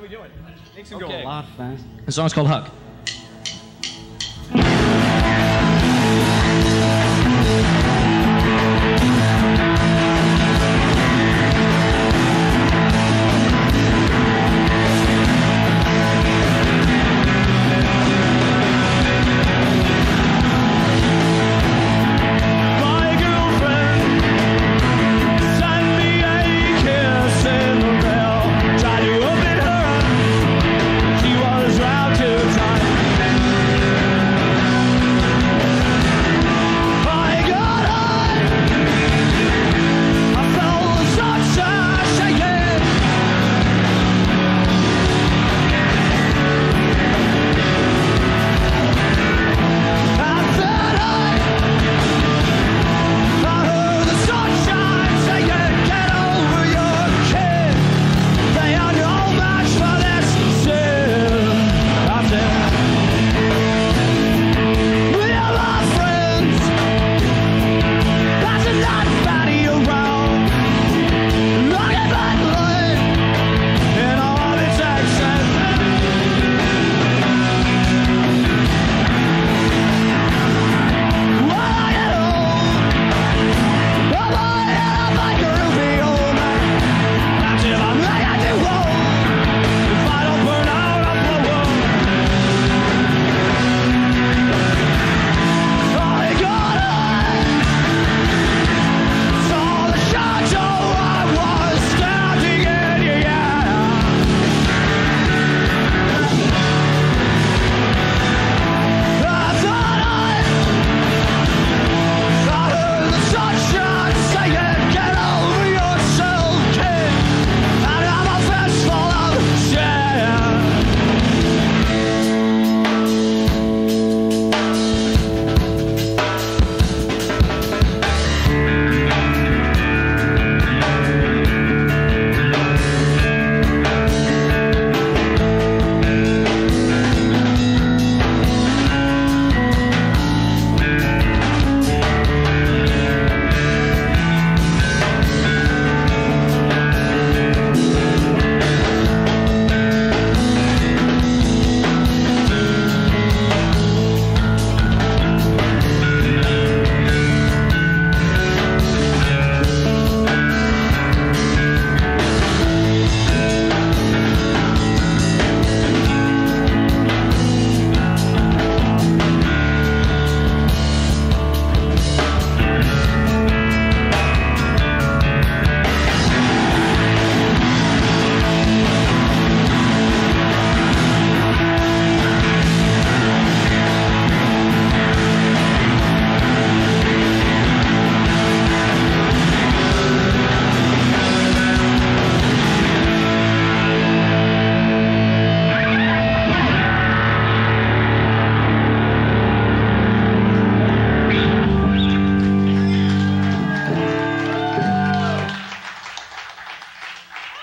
are we doing? Makes him go a lot fast. The song's called Hag.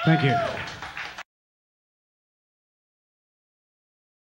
Thank you.